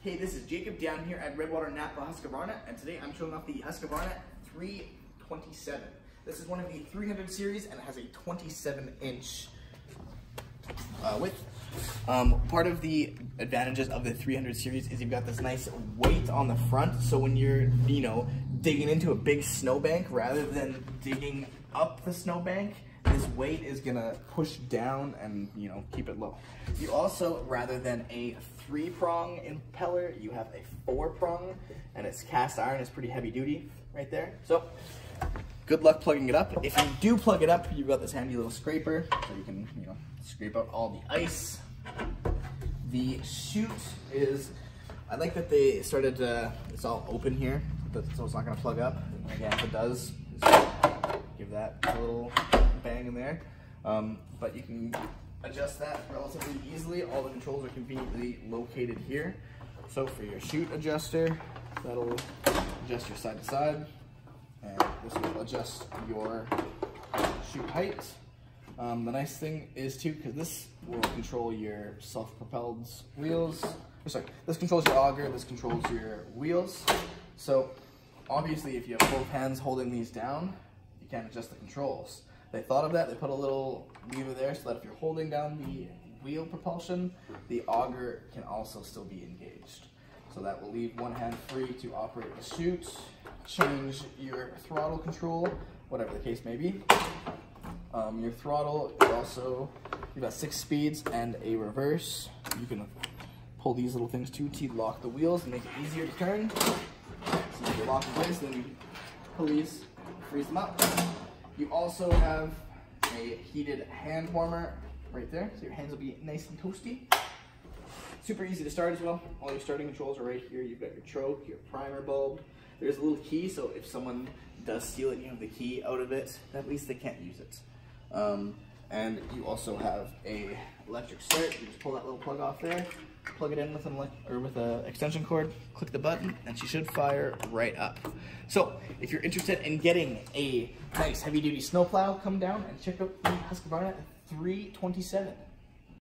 Hey, this is Jacob down here at Redwater Napa Husqvarna, and today I'm showing off the Husqvarna 327. This is one of the 300 series, and it has a 27-inch width. Part of the advantages of the 300 series is you've got this nice weight on the front, so when you're, digging into a big snowbank, rather than digging up the snowbank, this weight is gonna push down and, keep it low. You also, rather than a 3-prong impeller, you have a 4-prong, and it's cast iron. It's pretty heavy duty right there. So good luck plugging it up. If you do plug it up, you've got this handy little scraper, so you can, scrape out all the ice. The chute is, I like that they started, it's all open here, so it's not gonna plug up. Again, if it does, give that a little bang in there, but you can adjust that relatively easily. All the controls are conveniently located here. So for your chute adjuster, that'll adjust your side to side, and this will adjust your chute height. The nice thing is too, because this will control your self-propelled wheels. This controls your auger, this controls your wheels. So obviously if you have both hands holding these down, you can't adjust the controls. They thought of that, they put a little lever there so that if you're holding down the wheel propulsion, the auger can also still be engaged. So that will leave one hand free to operate the chute, change your throttle control, whatever the case may be. Your throttle is also, you've got 6 speeds and a reverse. You can pull these little things too to lock the wheels and make it easier to turn. So you lock in place, then you pull these, freeze them up. You also have a heated hand warmer right there, so your hands will be nice and toasty. Super easy to start as well. All your starting controls are right here. You've got your choke, your primer bulb. There's a little key, so if someone does steal it and you have the key out of it, at least they can't use it. And you also have a electric start. You just pull that little plug off there, plug it in with an extension cord, click the button, and she should fire right up. So if you're interested in getting a nice heavy duty snowplow, come down and check out the Husqvarna 327.